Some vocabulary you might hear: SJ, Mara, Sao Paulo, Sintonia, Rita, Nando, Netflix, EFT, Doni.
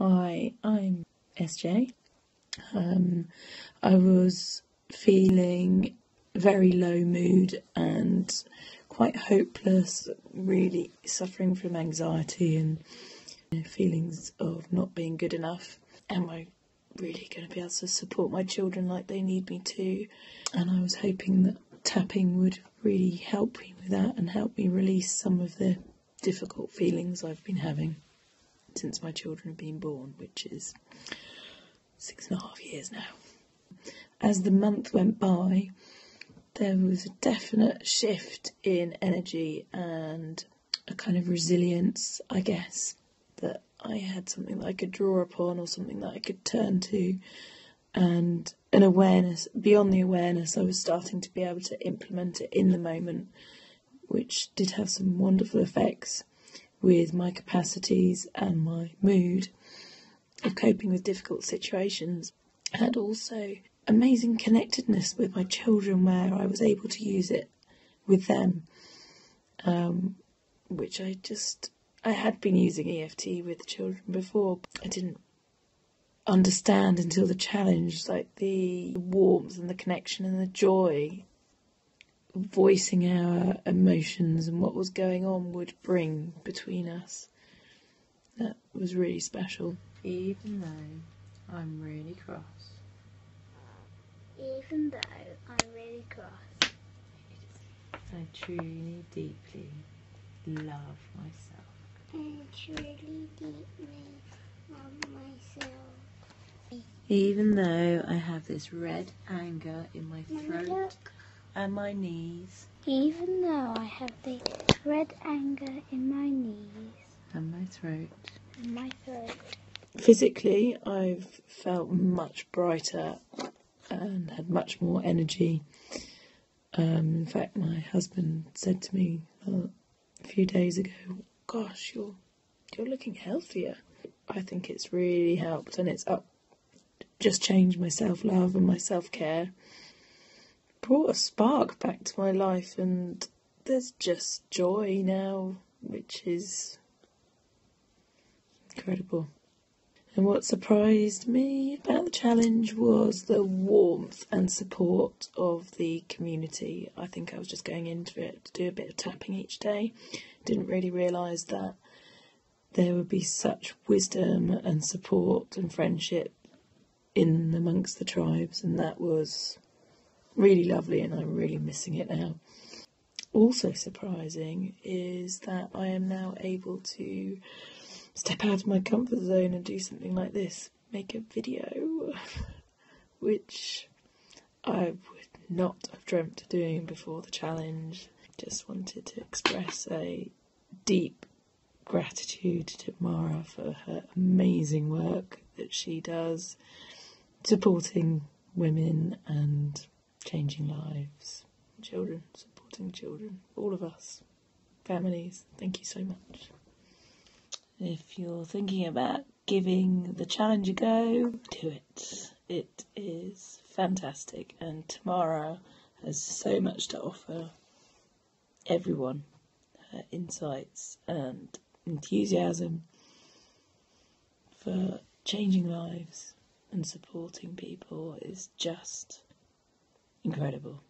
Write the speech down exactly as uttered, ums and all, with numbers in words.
Hi, I'm S J. Um, I was feeling very low mood and quite hopeless, really suffering from anxiety and you know, feelings of not being good enough. Am I really going to be able to support my children like they need me to? And I was hoping that tapping would really help me with that and help me release some of the difficult feelings I've been having since my children have been born, which is six and a half years now. As the month went by, there was a definite shift in energy and a kind of resilience, I guess, that I had something that I could draw upon or something that I could turn to, and an awareness, beyond the awareness, I was starting to be able to implement it in the moment, which did have some wonderful effects with my capacities and my mood of coping with difficult situations, and also amazing connectedness with my children where I was able to use it with them, um, which I just, I had been using E F T with children before, but I didn't understand until the challenge, like the warmth and the connection and the joy, voicing our emotions and what was going on would bring between us. That was really special. Even though I'm really cross. Even though I'm really cross. I truly, deeply love myself. I truly, deeply love myself. Even though I have this red anger in my throat and my knees. Even though I have the red anger in my knees. And my throat. And my throat. Physically, I've felt much brighter and had much more energy. Um, in fact, my husband said to me uh, a few days ago, gosh, you're, you're looking healthier. I think it's really helped, and it's up, just changed my self-love and my self-care. Brought a spark back to my life, and there's just joy now, which is incredible. And what surprised me about the challenge was the warmth and support of the community. I think I was just going into it to do a bit of tapping each day. Didn't really realise that there would be such wisdom and support and friendship in amongst the tribes, and that was really lovely, and I'm really missing it now. Also surprising is that I am now able to step out of my comfort zone and do something like this, make a video, which I would not have dreamt of doing before the challenge. Just wanted to express a deep gratitude to Mara for her amazing work that she does, supporting women and changing lives, children, supporting children, all of us, families. Thank you so much. If you're thinking about giving the challenge a go, do it. It is fantastic, and Tamara has so much to offer everyone. Her insights and enthusiasm for changing lives and supporting people is just incredible.